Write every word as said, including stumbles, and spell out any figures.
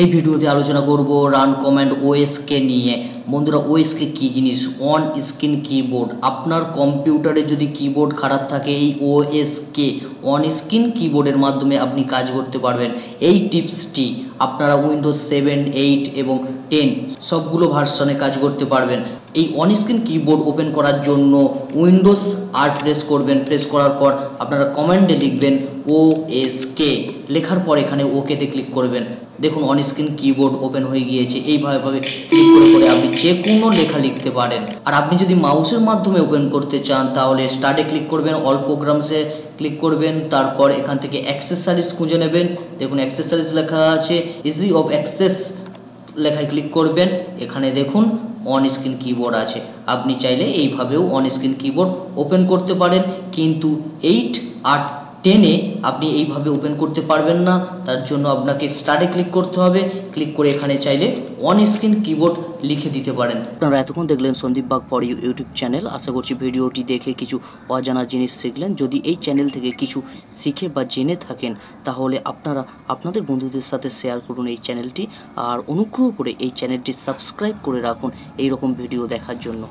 এই ভিডিওতে আলোচনা করব রান কমান্ড ওএসকে নিয়ে। বন্ধুরা, ওএসকে কি জিনিস? On screen keyboard. আপনার কম্পিউটারে যদি কিবোর্ড খারাপ থাকে, এই ওএসকে অন স্ক্রিন কিবোর্ডের মাধ্যমে আপনি কাজ করতে পারবেন। এই টিপসটি আপনারা উইন্ডোজ সেভেন এইট এবং টেন সবগুলো ভার্সনে কাজ করতে পারবেন। এই অন স্ক্রিন কিবোর্ড ওপেন করার জন্য উইন্ডোজ আর প্রেস করবেন। প্রেস করার পর আপনারা কমান্ডে লিখবেন ওএসকে। লেখার পর এখানে ওকেতে ক্লিক করবেন। দেখুন, অন স্ক্রিন কিবোর্ড ওপেন হয়ে গিয়েছে। এইভাবে ক্লিক করে করে আপনি যে কোনো লেখা লিখতে পারেন। আর আপনি যদি মাউসের মাধ্যমে ওপেন করতে চান, তাহলে স্টার্টে ক্লিক করবেন, অল প্রোগ্রামসে ক্লিক করবেন, তারপর এখান থেকে অ্যাক্সেসরিজ খুঁজে নেবেন। দেখুন, অ্যাক্সেসরিজ লেখা আছে, ইজি অফ অ্যাক্সেস লেখায় ক্লিক করবেন। এখানে দেখুন অন স্ক্রিন কিবোর্ড আছে। আপনি চাইলে এইভাবেও অন স্ক্রিন কিবোর্ড ওপেন করতে পারেন, কিন্তু এইট আট টেনে আপনি এইভাবে ওপেন করতে পারবেন না। তার জন্য আপনাকে স্টারে ক্লিক করতে হবে। ক্লিক করে এখানে চাইলে অন স্ক্রিন কিবোর্ড লিখে দিতে পারেন। আপনারা এতক্ষণ দেখলেন Sandeep Bag for you YouTube channel. আশা করছি ভিডিওটি দেখে কিছু অজানা জিনিস শিখলেন। যদি এই চ্যানেল থেকে কিছু শিখে বা জেনে থাকেন, তাহলে আপনারা আপনাদের বন্ধুদের সাথে শেয়ার করুন এই চ্যানেলটি। আর অনুগ্রহ করে এই চ্যানেলটি সাবস্ক্রাইব করে রাখুন এই রকম ভিডিও দেখার জন্য।